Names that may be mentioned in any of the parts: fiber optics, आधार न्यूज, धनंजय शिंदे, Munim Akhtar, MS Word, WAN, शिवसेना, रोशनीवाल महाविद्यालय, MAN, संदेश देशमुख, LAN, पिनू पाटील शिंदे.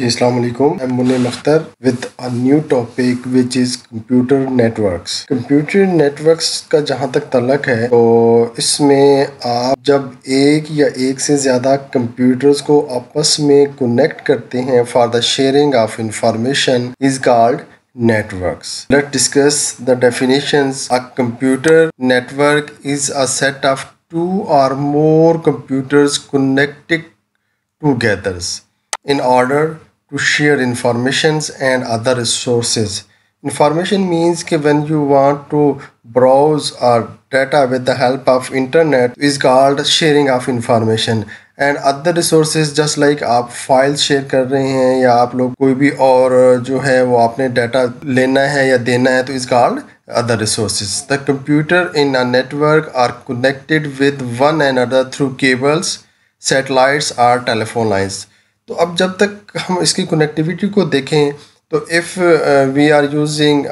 Assalamualaikum, I'm Munim Akhtar with a new topic which is computer networks. Computer networks का जहाँ तक तलक है तो इसमें आप जब एक या एक से ज़्यादा computers को आपस में connect करते हैं for the sharing of information is called networks. Let's discuss the definitions. A computer network is a set of two or more computers connected together in order to share informations and other resources. Information means कि when you want to browse or data with the help of internet is called sharing of information and other resources just like आप files share कर रहे हैं या आप लोग कोई भी और जो है वो आपने data लेना है या देना है तो is called other resources. The computer in a network are connected with one another through cables, satellites or telephone lines. तो अब जब तक हम इसकी connectivity को देखें तो if we are using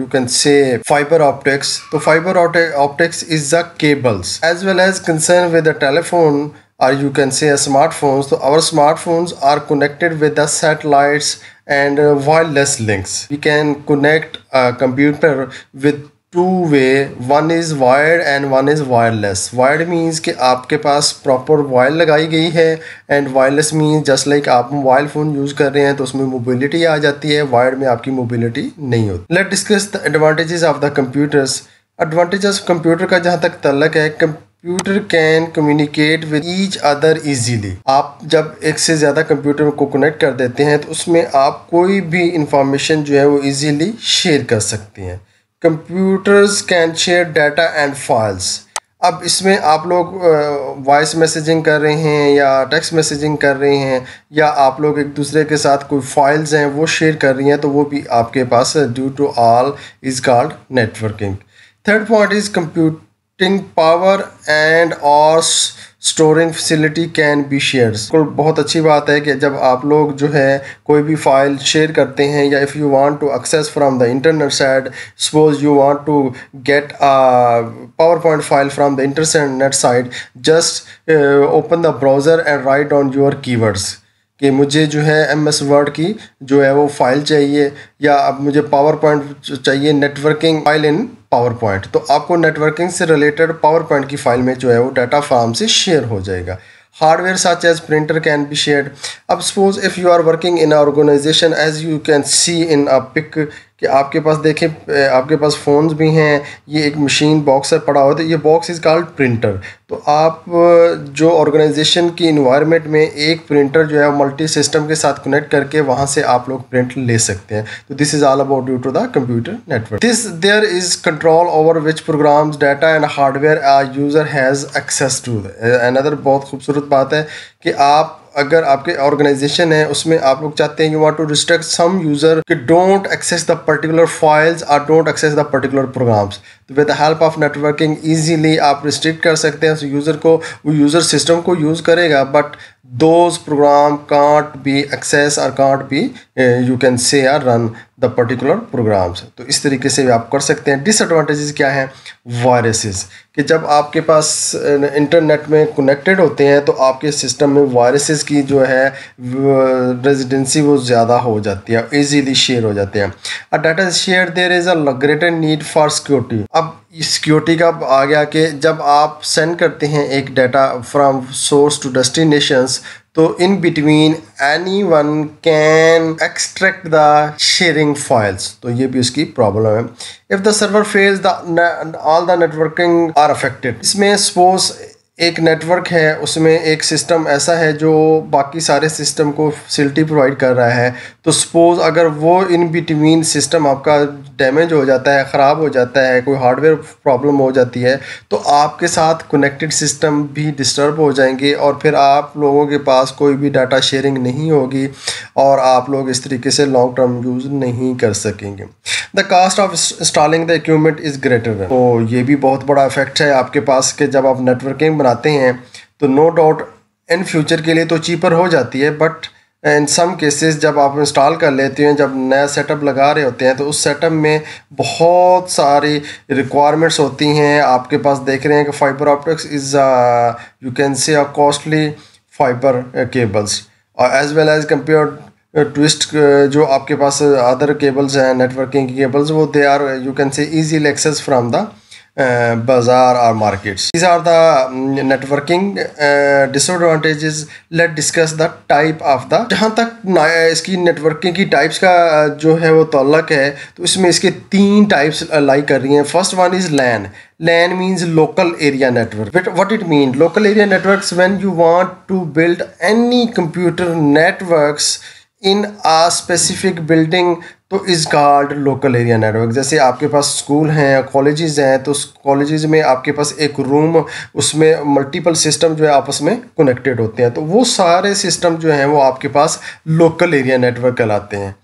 you can say fiber optics, तो fiber optics is the cables as well as concerned with the telephone or you can say smartphones. So our smartphones are connected with the satellites and wireless links. We can connect a computer with two-way, one is wired and one is wireless. Wired means कि आपके पास proper wire लगाई गई है and wireless means just like आप mobile phone use कर रहे हैं तो उसमें mobility आ जाती है, wired में आपकी mobility नहीं होती. Let's discuss the advantages of the computers. Advantages of computer का जहाँ तक तल्लक है computer can communicate with each other easily. आप जब एक से ज़्यादा computer को connect कर देते हैं तो उसमें आप कोई भी information जो है वो easily share कर सकते हैं. Computers can share data and files. अब इसमें आप लोग voice messaging कर रहे हैं या text messaging कर रहे हैं या आप लोग एक दूसरे के साथ कोई files हैं वो share कर रही हैं तो वो भी आपके पास due to all is called networking. Third point is computing power and or storing facility can be shared. बहुत अच्छी बात है कि जब आप लोग जो है कोई भी फाइल शेयर करते हैं या if you want to access from the internet side, suppose you want to get a PowerPoint file from the internet side, just open the browser and write down your keywords. कि मुझे जो है MS Word की जो है वो file चाहिए या अब मुझे PowerPoint चाहिए नेटवर्किंग फाइल इन PowerPoint, तो आपको नेटवर्किंग से रिलेटेड PowerPoint की फाइल में जो है वो डाटा फार्म से शेयर हो जाएगा. Hardware such as printer can be shared. अब suppose if you are working in an organization as you can see in a pic कि आपके पास देखें आपके पास फ़ोन्स भी हैं, ये एक मशीन बॉक्स पर पड़ा होता है, ये बॉक्स इज़ कॉल्ड प्रिंटर. तो आप जो ऑर्गेनाइजेशन की इन्वायरमेंट में एक प्रिंटर जो है मल्टी सिस्टम के साथ कनेक्ट करके वहाँ से आप लोग प्रिंट ले सकते हैं. तो this is all about due to the computer network. This there is control over which programs data and hardware a user has access to. Another बहुत खूबसूरत बात है कि आप अगर आपके ऑर्गेनाइजेशन है उसमें आप लोग चाहते हैं you want to restrict some user कि don't access the particular files और don't access the particular programs, तो with the help of networking easily आप रिस्ट्रिक्ट कर सकते हैं उस यूज़र को. वो यूज़र सिस्टम को यूज़ करेगा but those program can't be access और can't be you can say or run the particular programs. तो इस तरीके से आप कर सकते हैं. डिसएडवांटेजेस क्या हैं? वायरसेस कि जब आपके पास इंटरनेट में कनेक्टेड होते हैं तो आपके सिस्टम में वायरसेस की जो है रेजिडेंसी वो ज़्यादा हो जाती है, इजीली शेयर हो जाते हैं. और data share there is a greater need for security. अब सिक्योरिटी का आ गया कि जब आप सेंड करते हैं एक data from source to destinations तो in between any one can extract the sharing files, तो ये भी उसकी प्रॉब्लम है. If the server fails all the networking are affected. इसमें सपोज एक नेटवर्क है उसमें एक सिस्टम ऐसा है जो बाकी सारे सिस्टम को फैसिलिटी प्रोवाइड कर रहा है, तो सपोज़ अगर वो इन बिटवीन सिस्टम आपका डैमेज हो जाता है, ख़राब हो जाता है, कोई हार्डवेयर प्रॉब्लम हो जाती है तो आपके साथ कनेक्टेड सिस्टम भी डिस्टर्ब हो जाएंगे और फिर आप लोगों के पास कोई भी डाटा शेयरिंग नहीं होगी और आप लोग इस तरीके से लॉन्ग टर्म यूज़ नहीं कर सकेंगे. The cost of installing the equipment is greater. तो ये भी बहुत बड़ा इफेक्ट है आपके पास कि जब आप नेटवर्किंग आते हैं तो नो डाउट इन फ्यूचर के लिए तो चीपर हो जाती है बट इन सम केसेस जब आप इंस्टॉल कर लेते हैं जब नया सेटअप लगा रहे होते हैं तो उस सेटअप में बहुत सारी रिक्वायरमेंट्स होती हैं आपके पास. देख रहे हैं कि fibre optics is you can say a costly fibre cables और as well as compare twist जो आपके पास अदर केबल्स हैं नेटवर्किंग केबल्स वो they are you can say easy access from the bazaar or markets. These are the networking disadvantages. Let's discuss the type of the. जहाँ तक इसकी networking की types का जो है वो ताल्लुक है तो इसमें इसके तीन types लाई कर रही हैं. First one is LAN. LAN means local area network. But what it means? Local area networks when you want to build any computer networks in a specific building तो is called local area network. जैसे आपके पास school हैं colleges हैं तो colleges में आपके पास एक room उसमें मल्टीपल सिस्टम जो है आपस में कनेक्टेड होते हैं तो वो सारे सिस्टम जो हैं वो आपके पास लोकल एरिया नेटवर्क कहलाते हैं.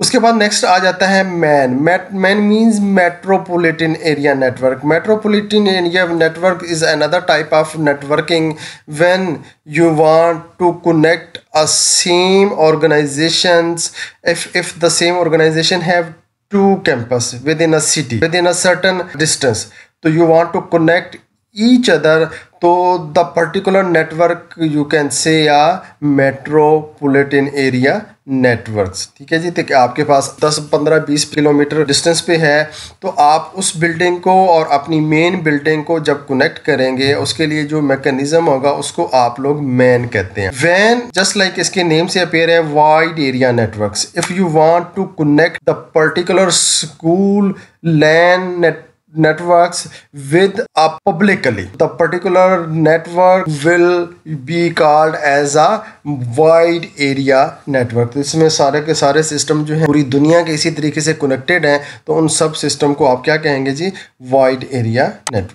उसके बाद नेक्स्ट आ जाता है MAN. MAN means metropolitan area network. Metropolitan area network is another type of networking when you want to connect a same organisations if the same organisation have two campus within a city within a certain distance तो you want to connect each other तो the particular network you can say या metropolitan area networks. ठीक है जी. तो आपके पास 10, 15, 20 kilometre distance पे है तो आप उस बिल्डिंग को और अपनी मेन बिल्डिंग को जब कनेक्ट करेंगे उसके लिए जो मैकेनिज्म होगा उसको आप लोग मैन कहते हैं. वैन जस्ट लाइक इसके नेम से अपेयर है wide area networks. If you want to connect the particular school LAN networks with a publicly the particular network will be called as a wide area network. तो इसमें सारे के सारे system जो हैं पूरी दुनिया के इसी तरीके से कनेक्टेड हैं तो उन सब सिस्टम को आप क्या कहेंगे जी वाइड एरिया नेटवर्क.